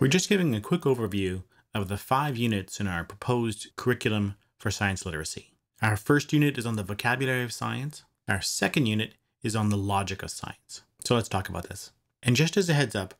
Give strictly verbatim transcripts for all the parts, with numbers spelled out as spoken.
We're just giving a quick overview of the five units in our proposed curriculum for science literacy. Our first unit is on the vocabulary of science. Our second unit is on the logic of science. So let's talk about this. And just as a heads up,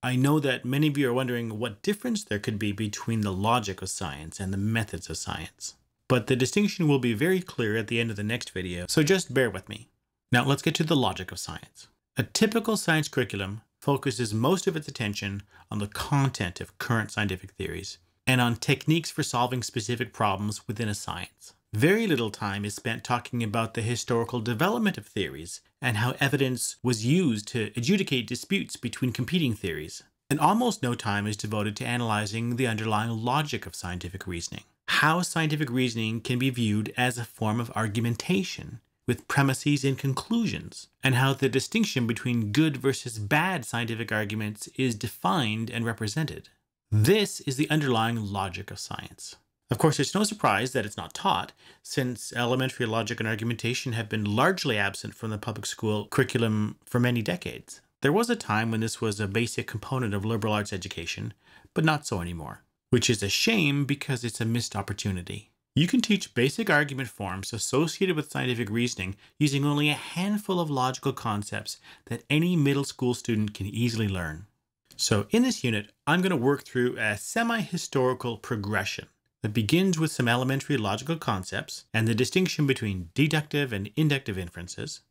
I know that many of you are wondering what difference there could be between the logic of science and the methods of science. But the distinction will be very clear at the end of the next video, so just bear with me. Now let's get to the logic of science. A typical science curriculum focuses most of its attention on the content of current scientific theories and on techniques for solving specific problems within a science. Very little time is spent talking about the historical development of theories and how evidence was used to adjudicate disputes between competing theories. And almost no time is devoted to analyzing the underlying logic of scientific reasoning. How scientific reasoning can be viewed as a form of argumentation with premises and conclusions, and how the distinction between good versus bad scientific arguments is defined and represented. This is the underlying logic of science. Of course, it's no surprise that it's not taught, since elementary logic and argumentation have been largely absent from the public school curriculum for many decades. There was a time when this was a basic component of liberal arts education, but not so anymore, which is a shame because it's a missed opportunity. You can teach basic argument forms associated with scientific reasoning using only a handful of logical concepts that any middle school student can easily learn. So in this unit, I'm going to work through a semi-historical progression that begins with some elementary logical concepts and the distinction between deductive and inductive inferences,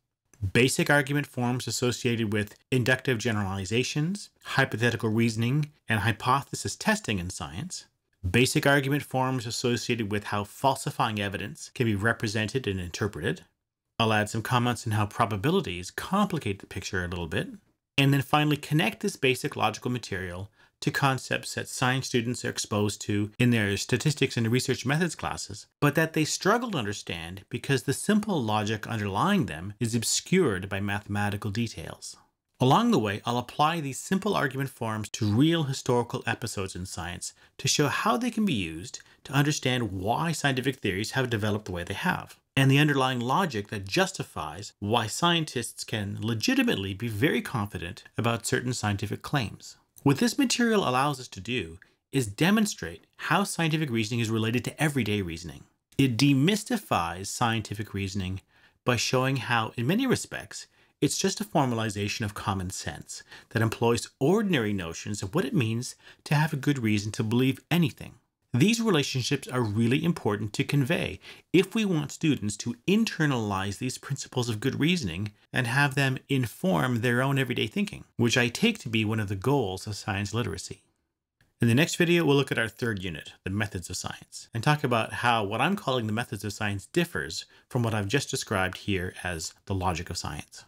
basic argument forms associated with inductive generalizations, hypothetical reasoning, and hypothesis testing in science, basic argument forms associated with how falsifying evidence can be represented and interpreted. I'll add some comments on how probabilities complicate the picture a little bit, and then finally connect this basic logical material to concepts that science students are exposed to in their statistics and research methods classes, but that they struggle to understand because the simple logic underlying them is obscured by mathematical details. Along the way, I'll apply these simple argument forms to real historical episodes in science to show how they can be used to understand why scientific theories have developed the way they have, and the underlying logic that justifies why scientists can legitimately be very confident about certain scientific claims. What this material allows us to do is demonstrate how scientific reasoning is related to everyday reasoning. It demystifies scientific reasoning by showing how, in many respects, it's just a formalization of common sense that employs ordinary notions of what it means to have a good reason to believe anything. These relationships are really important to convey if we want students to internalize these principles of good reasoning and have them inform their own everyday thinking, which I take to be one of the goals of science literacy. In the next video, we'll look at our third unit, the methods of science, and talk about how what I'm calling the methods of science differs from what I've just described here as the logic of science.